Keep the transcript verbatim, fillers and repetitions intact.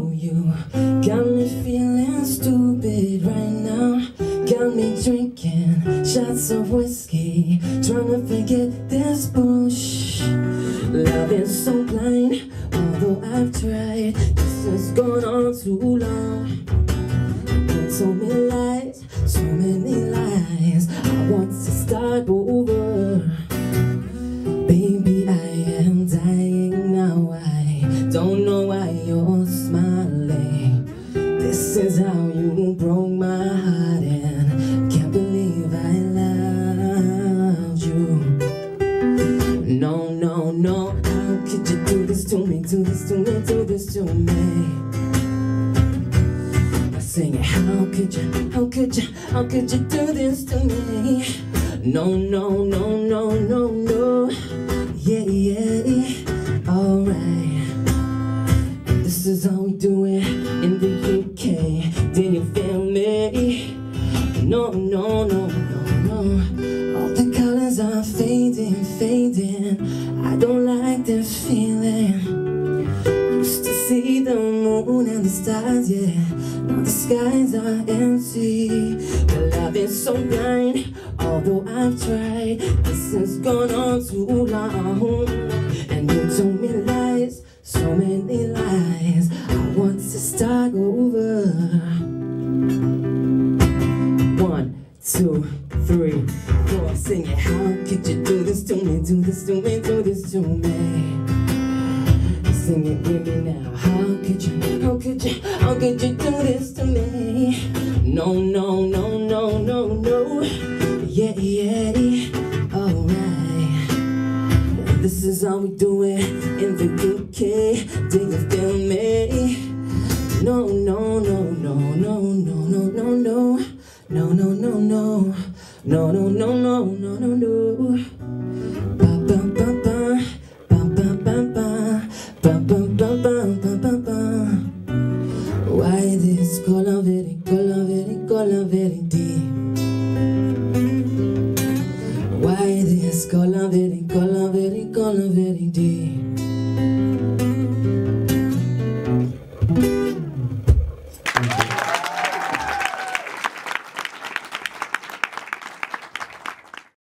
know you got me feeling stupid right now. Got me drinking shots of whiskey, trying to forget this bullshit. Love is so blind, although I've tried. This has gone on too long. You told me lies, so many lies. I want to start over. Baby, I am dying now. I don't know why you're smiling. This is how you broke my heart, and I can't believe I loved you. No, no, no. How could you do this to me, do this to me, do this to me? Sing it. How could you, how could you, how could you do this to me? No, no, no, no, no, no. Yeah, yeah, alright. This is how we do it in the U K. Did you feel me? No, no, no, no, no. All the colors are fading, fading. I don't like this feeling. Used to see the moon and the stars, yeah. Now the skies are empty. My love is so blind, although I've tried. This has gone on too long. And you told me lies, so many lies. I want to start over. One, two, three, four. Sing it. How could you do this to me? Do this to me, do this to me. Sing it with me now. How could you, how could you, how could you do this to me? No, no, no, no, no, no. Yeah, yeah, alright. This is how we do it in the U K. Do you feel me? No, no, no, no, no, no, no, no, no, no, no, no, no, no, no, no, no, no, no, no. Why this kolaveri, kolaveri, kolaveri di? Why this kolaveri, kolaveri, kolaveri?